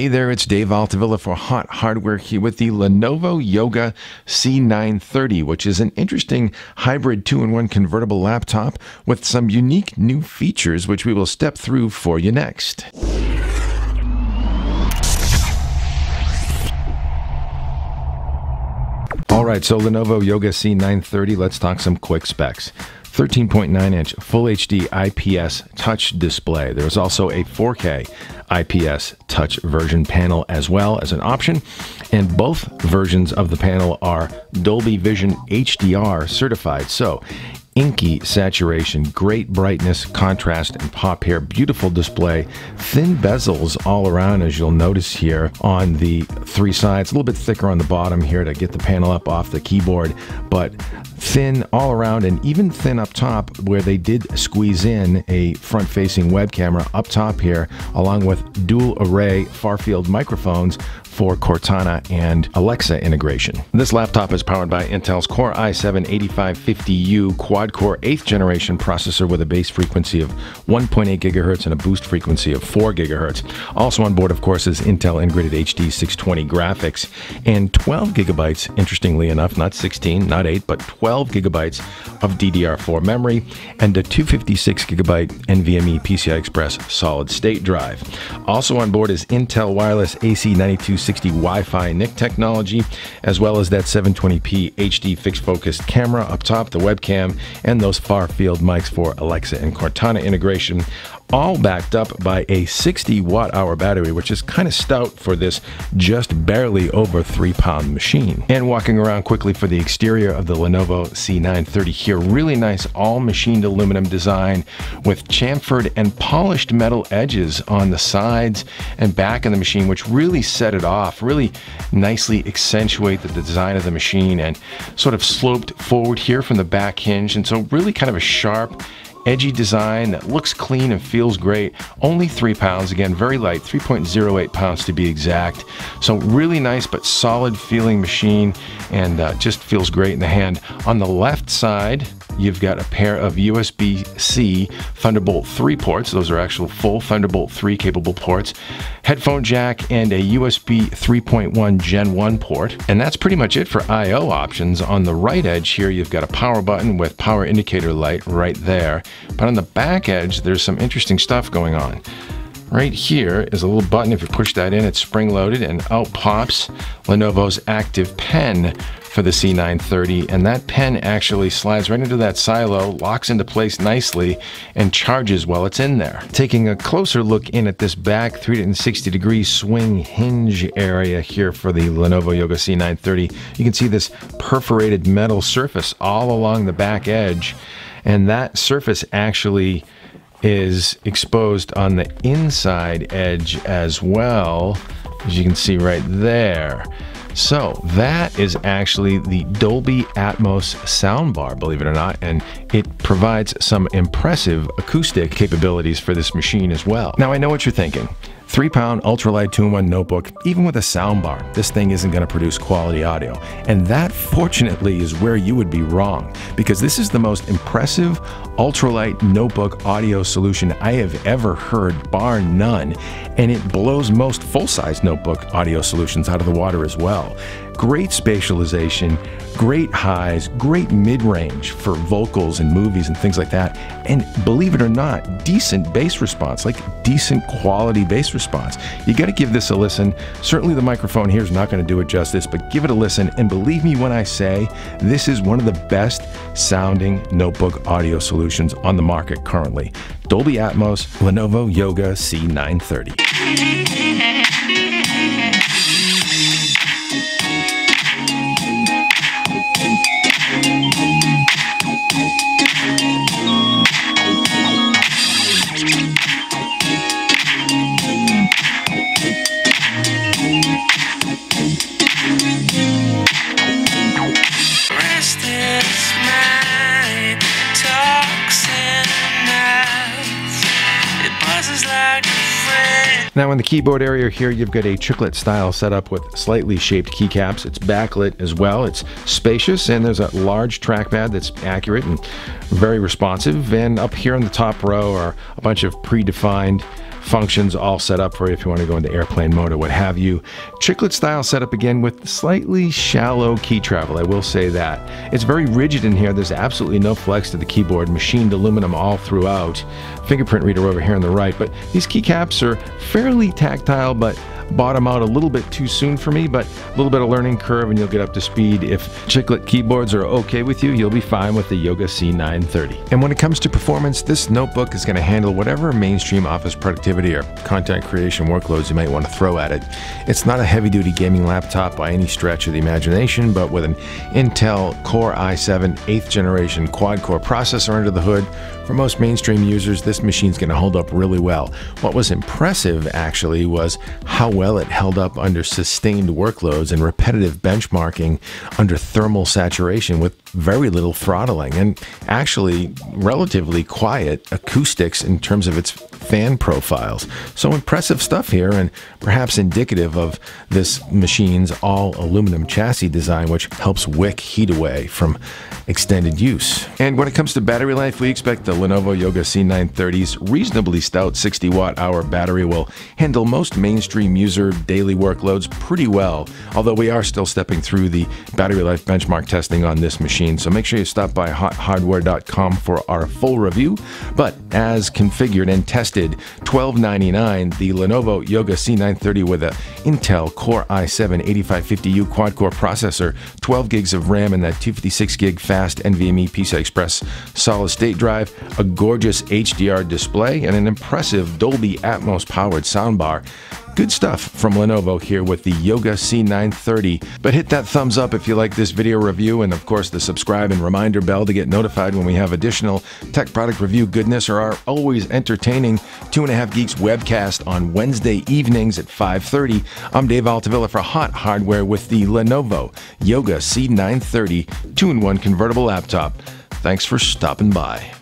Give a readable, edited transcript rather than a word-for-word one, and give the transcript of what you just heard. Hey there, it's Dave Altavilla for Hot Hardware here with the Lenovo Yoga C930, which is an interesting hybrid 2-in-1 convertible laptop with some unique new features, which we will step through for you next. All right, so Lenovo Yoga C930, let's talk some quick specs. 13.9-inch Full HD IPS touch display. There's also a 4K IPS touch version panel as well as an option, and both versions of the panel are Dolby Vision HDR certified. So, inky saturation, great brightness, contrast, and pop here. Beautiful display, thin bezels all around, as you'll notice here on the three sides. A little bit thicker on the bottom here to get the panel up off the keyboard, but thin all around and even thin up top, where they did squeeze in a front-facing web camera up top here, along with dual array far-field microphones for Cortana and Alexa integration. This laptop is powered by Intel's Core i7-8550U quad-core 8th generation processor with a base frequency of 1.8 gigahertz and a boost frequency of 4 gigahertz. Also on board, of course, is Intel integrated HD 620 graphics and 12 gigabytes, interestingly enough, not 16, not 8, but 12 gigabytes of DDR4 memory and a 256 gigabyte NVMe PCI Express solid state drive. Also on board is Intel Wireless AC9260 Wi-Fi NIC technology, as well as that 720p HD fixed focus camera up top, the webcam, and those far field mics for Alexa and Cortana integration, all backed up by a 60 watt hour battery, which is kind of stout for this just barely over 3-pound machine. And walking around quickly for the exterior of the Lenovo C930 here, really nice all machined aluminum design with chamfered and polished metal edges on the sides and back of the machine, which really set it off, really nicely accentuate the design of the machine, and sort of sloped forward here from the back hinge. And so really kind of a sharp, edgy design that looks clean and feels great. Only 3 pounds, again, very light, 3.08 pounds to be exact. So really nice but solid feeling machine, and just feels great in the hand. On the left side, you've got a pair of USB-C Thunderbolt 3 ports. Those are actual full Thunderbolt 3 capable ports, headphone jack, and a USB 3.1 Gen 1 port. And that's pretty much it for I/O options. On the right edge here, you've got a power button with power indicator light right there. But on the back edge, there's some interesting stuff going on. Right here is a little button. If you push that in, it's spring-loaded, and out pops Lenovo's active pen for the C930, and that pen actually slides right into that silo, locks into place nicely, and charges while it's in there. Taking a closer look in at this back 360 degree swing hinge area here for the Lenovo Yoga C930, you can see this perforated metal surface all along the back edge, and that surface actually is exposed on the inside edge as well, as you can see right there. So that is actually the Dolby Atmos soundbar, believe it or not, and it provides some impressive acoustic capabilities for this machine as well. Now I know what you're thinking. 3-pound ultralight 2-in-1 notebook, even with a soundbar, this thing isn't going to produce quality audio. And that, fortunately, is where you would be wrong, because this is the most impressive ultralight notebook audio solution I have ever heard, bar none, and it blows most full-size notebook audio solutions out of the water as well. Great spatialization, great highs, great mid-range for vocals and movies and things like that, and believe it or not, decent bass response, like decent quality bass response. You got to give this a listen. Certainly the microphone here is not going to do it justice, but give it a listen, and believe me when I say this is one of the best sounding notebook audio solutions on the market currently. Dolby Atmos, Lenovo Yoga C930. Now in the keyboard area here, you've got a chiclet style setup with slightly shaped keycaps. It's backlit as well. It's spacious, and there's a large trackpad that's accurate and very responsive. And up here in the top row are a bunch of predefined functions all set up for you if you want to go into airplane mode or what have you. Chiclet style setup again with slightly shallow key travel, I will say that. It's very rigid in here. There's absolutely no flex to the keyboard, machined aluminum all throughout. Fingerprint reader over here on the right, but these keycaps are fairly tactile, but bottom out a little bit too soon for me, but a little bit of learning curve and you'll get up to speed. If Chiclet keyboards are okay with you, you'll be fine with the Yoga C930. And when it comes to performance, this notebook is going to handle whatever mainstream office productivity or content creation workloads you might want to throw at it. It's not a heavy-duty gaming laptop by any stretch of the imagination, but with an Intel Core i7 8th generation quad-core processor under the hood, for most mainstream users, this machine's going to hold up really well. What was impressive, actually, was how well it held up under sustained workloads and repetitive benchmarking under thermal saturation with very little throttling, and actually relatively quiet acoustics in terms of its fan profiles. So impressive stuff here, and perhaps indicative of this machine's all aluminum chassis design, which helps wick heat away from extended use. And when it comes to battery life, we expect the Lenovo Yoga C930's reasonably stout 60 watt-hour battery will handle most mainstream users daily workloads pretty well, although we are still stepping through the battery life benchmark testing on this machine, so make sure you stop by hothardware.com for our full review. But as configured and tested, $12.99, the Lenovo Yoga C930 with a Intel Core i7-8550U quad-core processor, 12 gigs of RAM and that 256 gig fast NVMe PCI Express solid-state drive, a gorgeous HDR display, and an impressive Dolby Atmos powered soundbar. Good stuff from Lenovo here with the Yoga C930. But hit that thumbs up if you like this video review, and of course the subscribe and reminder bell to get notified when we have additional tech product review goodness or our always entertaining 2.5 Geeks webcast on Wednesday evenings at 5:30. I'm Dave Altavilla for Hot Hardware with the Lenovo Yoga C930 2-in-1 convertible laptop. Thanks for stopping by.